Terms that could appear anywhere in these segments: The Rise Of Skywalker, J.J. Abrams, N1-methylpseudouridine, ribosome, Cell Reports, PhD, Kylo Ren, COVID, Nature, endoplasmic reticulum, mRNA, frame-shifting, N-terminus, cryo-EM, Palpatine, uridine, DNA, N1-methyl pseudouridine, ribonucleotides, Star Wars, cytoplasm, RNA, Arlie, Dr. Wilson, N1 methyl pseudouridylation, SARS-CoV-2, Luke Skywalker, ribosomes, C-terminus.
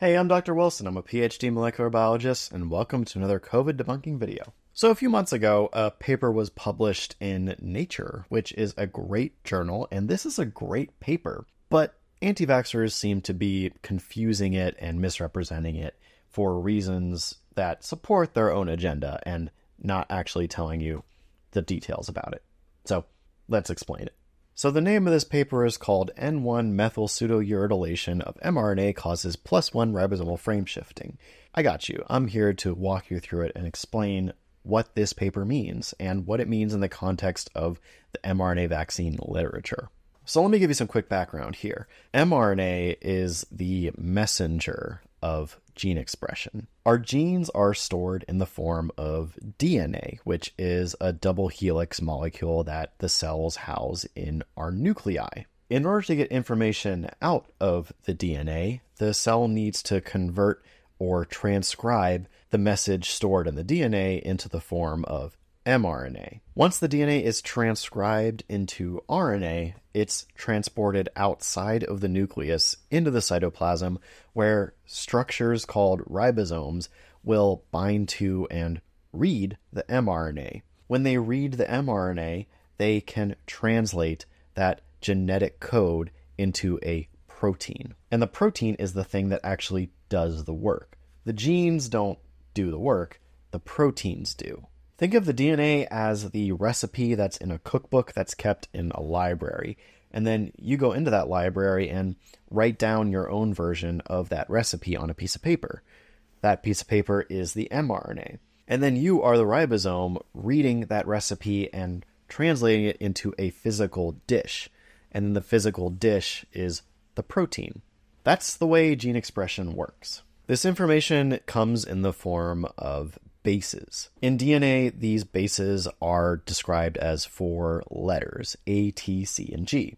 Hey, I'm Dr. Wilson. I'm a PhD molecular biologist, and welcome to another COVID debunking video. So a few months ago, a paper was published in Nature, which is a great journal, and this is a great paper, but anti-vaxxers seem to be confusing it and misrepresenting it for reasons that support their own agenda and not actually telling you the details about it. So let's explain it. So the name of this paper is called N1 methyl pseudouridylation of mRNA causes +1 ribosomal frame shifting. I got you. I'm here to walk you through it and explain what this paper means and what it means in the context of the mRNA vaccine literature. So let me give you some quick background here. mRNA is the messenger of gene expression. Our genes are stored in the form of DNA, which is a double helix molecule that the cells house in our nuclei. In order to get information out of the DNA, the cell needs to convert or transcribe the message stored in the DNA into the form of mRNA. Once the DNA is transcribed into RNA, it's transported outside of the nucleus into the cytoplasm, where structures called ribosomes will bind to and read the mRNA. When they read the mRNA, they can translate that genetic code into a protein. And the protein is the thing that actually does the work. The genes don't do the work, the proteins do. Think of the DNA as the recipe that's in a cookbook that's kept in a library. And then you go into that library and write down your own version of that recipe on a piece of paper. That piece of paper is the mRNA. And then you are the ribosome reading that recipe and translating it into a physical dish. And then the physical dish is the protein. That's the way gene expression works. This information comes in the form of bases. In DNA, these bases are described as four letters, A, T, C, and G.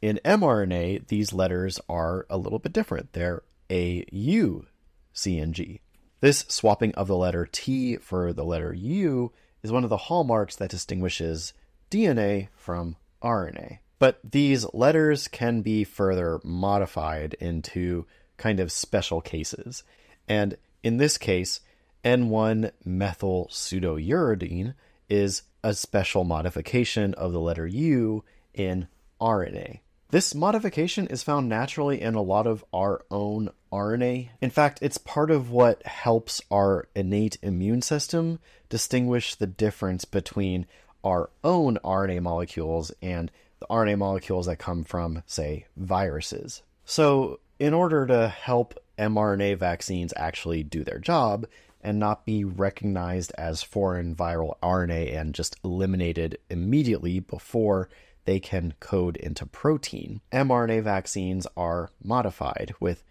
In mRNA, these letters are a little bit different. They're A, U, C, and G. This swapping of the letter T for the letter U is one of the hallmarks that distinguishes DNA from RNA. But these letters can be further modified into kind of special cases. And in this case, N1 methyl pseudouridine is a special modification of the letter U in RNA. This modification is found naturally in a lot of our own RNA. In fact, it's part of what helps our innate immune system distinguish the difference between our own RNA molecules and the RNA molecules that come from, say, viruses. So in order to help mRNA vaccines actually do their job, and not be recognized as foreign viral RNA and just eliminated immediately before they can code into protein, mRNA vaccines are modified with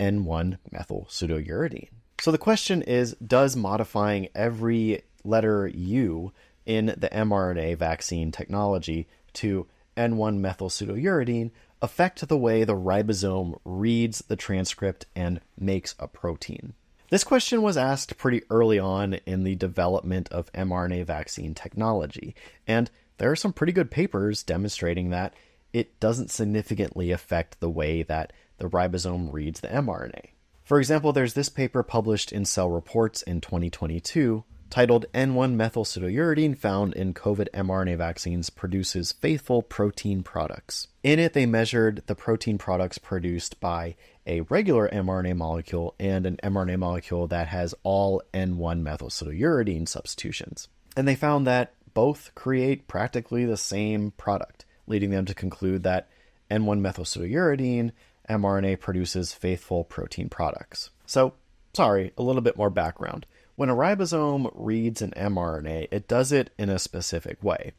N1 methyl pseudouridine. So the question is, does modifying every letter U in the mRNA vaccine technology to N1 methyl pseudouridine affect the way the ribosome reads the transcript and makes a protein? This question was asked pretty early on in the development of mRNA vaccine technology, and there are some pretty good papers demonstrating that it doesn't significantly affect the way that the ribosome reads the mRNA. For example, there's this paper published in Cell Reports in 2022 titled N1-methyl pseudouridine found in COVID mRNA vaccines produces faithful protein products. In it, they measured the protein products produced by a regular mRNA molecule and an mRNA molecule that has all N1-methyl pseudouridine substitutions. And they found that both create practically the same product, leading them to conclude that N1-methyl pseudouridine mRNA produces faithful protein products. So, sorry, a little bit more background. When a ribosome reads an mRNA, it does it in a specific way.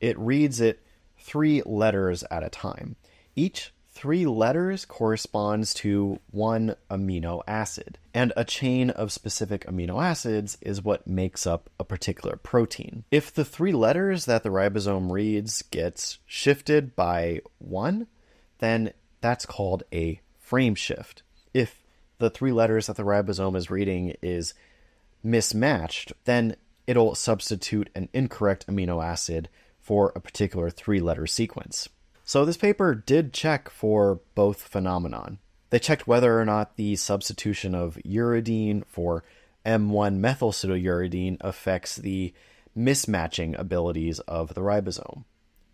It reads it 3 letters at a time. Each 3 letters corresponds to 1 amino acid, and a chain of specific amino acids is what makes up a particular protein. If the 3 letters that the ribosome reads gets shifted by 1, then that's called a frame shift. If the 3 letters that the ribosome is reading is mismatched, then it'll substitute an incorrect amino acid for a particular 3-letter sequence. So this paper did check for both phenomenon. They checked whether or not the substitution of uridine for N1 methyl pseudouridine affects the mismatching abilities of the ribosome.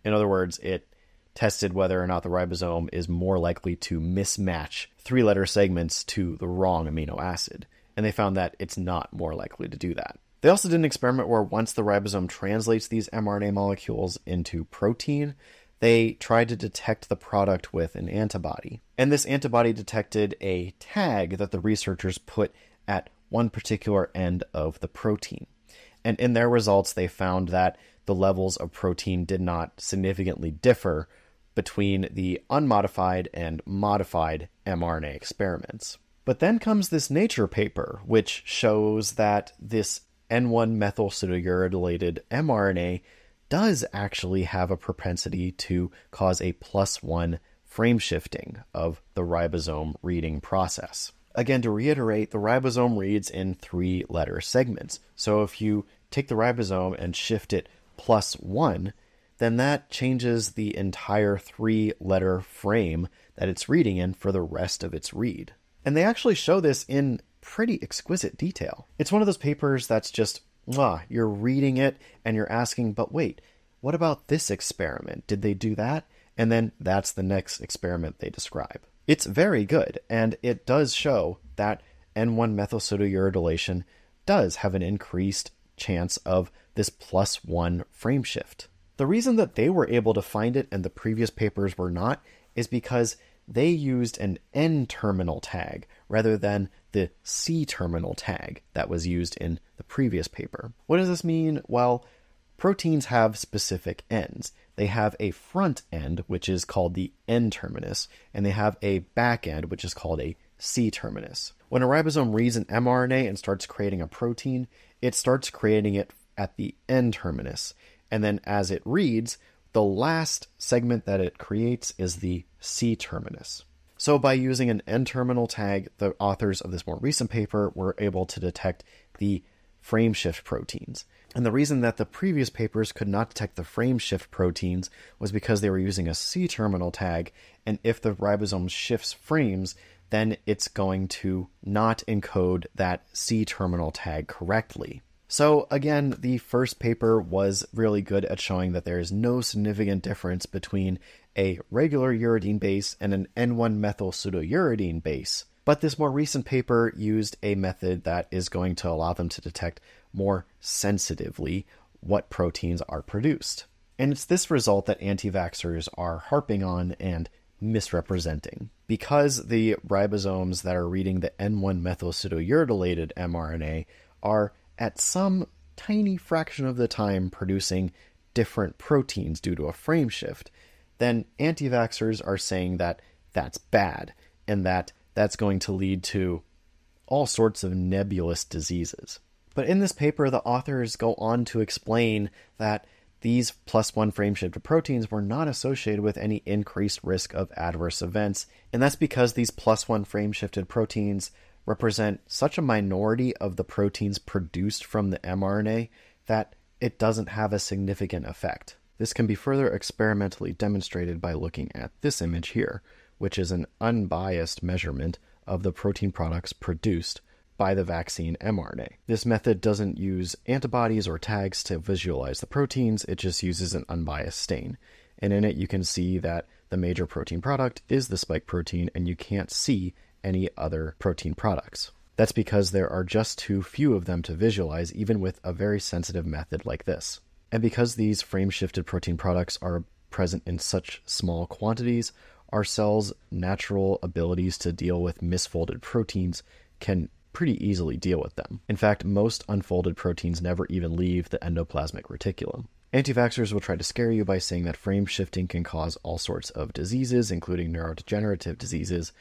In other words, it tested whether or not the ribosome is more likely to mismatch three-letter segments to the wrong amino acid, and they found that it's not more likely to do that. They also did an experiment where once the ribosome translates these mRNA molecules into protein, they tried to detect the product with an antibody. And this antibody detected a tag that the researchers put at one particular end of the protein. And in their results, they found that the levels of protein did not significantly differ between the unmodified and modified mRNA experiments. But then comes this Nature paper, which shows that this N1-methyl pseudourylated mRNA does actually have a propensity to cause a +1 frame shifting of the ribosome reading process. Again, to reiterate, the ribosome reads in three-letter segments. So if you take the ribosome and shift it +1, then that changes the entire three-letter frame that it's reading in for the rest of its read. And they actually show this in pretty exquisite detail. It's one of those papers that's just, you're reading it and you're asking, but wait, what about this experiment? Did they do that? And then that's the next experiment they describe. It's very good, and it does show that N1-methyl pseudouridylation does have an increased chance of this +1 frame shift. The reason that they were able to find it and the previous papers were not is because they used an N-terminal tag rather than the C-terminal tag that was used in the previous paper. What does this mean? Well, proteins have specific ends. They have a front end, which is called the N-terminus, and they have a back end, which is called a C-terminus. When a ribosome reads an mRNA and starts creating a protein, it starts creating it at the N-terminus. And then as it reads, the last segment that it creates is the C-terminus. So by using an N-terminal tag, the authors of this more recent paper were able to detect the frame shift proteins. And the reason that the previous papers could not detect the frame shift proteins was because they were using a C-terminal tag, and if the ribosome shifts frames, then it's going to not encode that C-terminal tag correctly. So again, the first paper was really good at showing that there is no significant difference between a regular uridine base and an N1-methyl pseudouridine base. But this more recent paper used a method that is going to allow them to detect more sensitively what proteins are produced. And it's this result that anti-vaxxers are harping on and misrepresenting. Because the ribosomes that are reading the N1-methyl pseudourylated mRNA are at some tiny fraction of the time producing different proteins due to a frame shift, then anti-vaxxers are saying that that's bad and that that's going to lead to all sorts of nebulous diseases. But in this paper, the authors go on to explain that these +1 frame shifted proteins were not associated with any increased risk of adverse events, and that's because these +1 frame shifted proteins represent such a minority of the proteins produced from the mRNA that it doesn't have a significant effect. This can be further experimentally demonstrated by looking at this image here, which is an unbiased measurement of the protein products produced by the vaccine mRNA. This method doesn't use antibodies or tags to visualize the proteins, it just uses an unbiased stain. And in it you can see that the major protein product is the spike protein, and you can't see any other protein products. That's because there are just too few of them to visualize, even with a very sensitive method like this. And because these frame-shifted protein products are present in such small quantities, our cells' natural abilities to deal with misfolded proteins can pretty easily deal with them. In fact, most unfolded proteins never even leave the endoplasmic reticulum. Anti-vaxxers will try to scare you by saying that frame shifting can cause all sorts of diseases, including neurodegenerative diseases,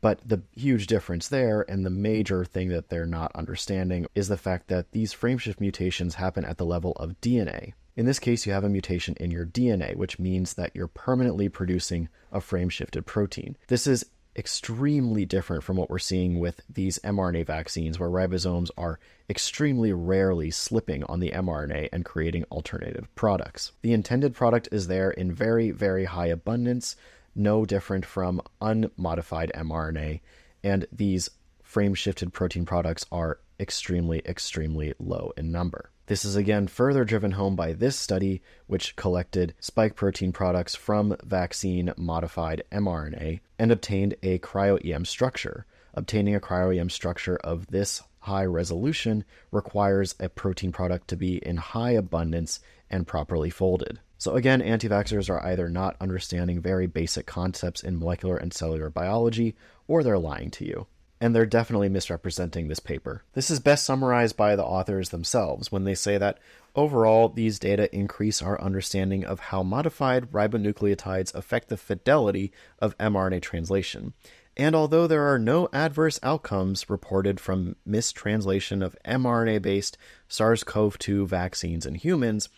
but the huge difference there, and the major thing that they're not understanding, is the fact that these frameshift mutations happen at the level of DNA. In this case, you have a mutation in your DNA, which means that you're permanently producing a frame-shifted protein. This is extremely different from what we're seeing with these mRNA vaccines, where ribosomes are extremely rarely slipping on the mRNA and creating alternative products. The intended product is there in very, very high abundance, no different from unmodified mRNA, and these frame-shifted protein products are extremely, extremely low in number. This is again further driven home by this study, which collected spike protein products from vaccine-modified mRNA and obtained a cryo-EM structure. Obtaining a cryo-EM structure of this high resolution requires a protein product to be in high abundance and properly folded. So again, anti-vaxxers are either not understanding very basic concepts in molecular and cellular biology, or they're lying to you. And they're definitely misrepresenting this paper. This is best summarized by the authors themselves when they say that, overall, these data increase our understanding of how modified ribonucleotides affect the fidelity of mRNA translation. And although there are no adverse outcomes reported from mistranslation of mRNA-based SARS-CoV-2 vaccines in humans,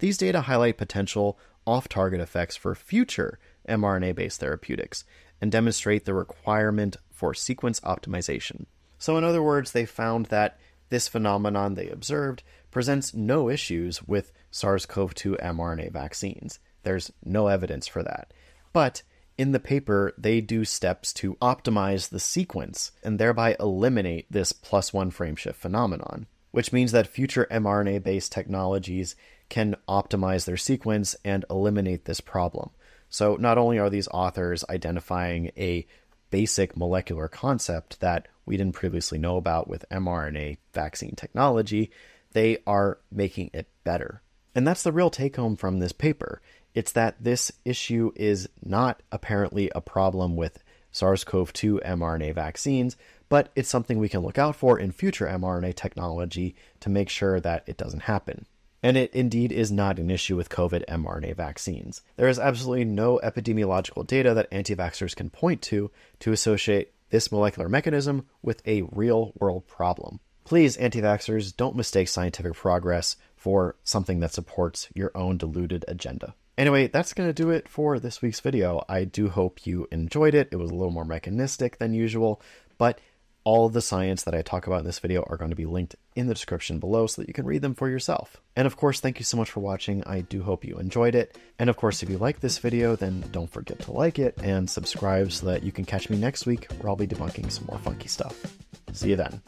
these data highlight potential off-target effects for future mRNA-based therapeutics and demonstrate the requirement for sequence optimization. So in other words, they found that this phenomenon they observed presents no issues with SARS-CoV-2 mRNA vaccines. There's no evidence for that. But in the paper, they do steps to optimize the sequence and thereby eliminate this +1 frameshift phenomenon, which means that future mRNA-based technologies can optimize their sequence and eliminate this problem. So not only are these authors identifying a basic molecular concept that we didn't previously know about with mRNA vaccine technology, they are making it better. And that's the real take-home from this paper. It's that this issue is not apparently a problem with SARS-CoV-2 mRNA vaccines, but it's something we can look out for in future mRNA technology to make sure that it doesn't happen. And it indeed is not an issue with COVID mRNA vaccines. There is absolutely no epidemiological data that anti-vaxxers can point to associate this molecular mechanism with a real-world problem. Please, anti-vaxxers, don't mistake scientific progress for something that supports your own deluded agenda. Anyway, that's going to do it for this week's video. I do hope you enjoyed it. It was a little more mechanistic than usual, but all of the science that I talk about in this video are going to be linked in the description below so that you can read them for yourself. And of course, thank you so much for watching. I do hope you enjoyed it. And of course, if you like this video, then don't forget to like it and subscribe so that you can catch me next week where I'll be debunking some more funky stuff. See you then.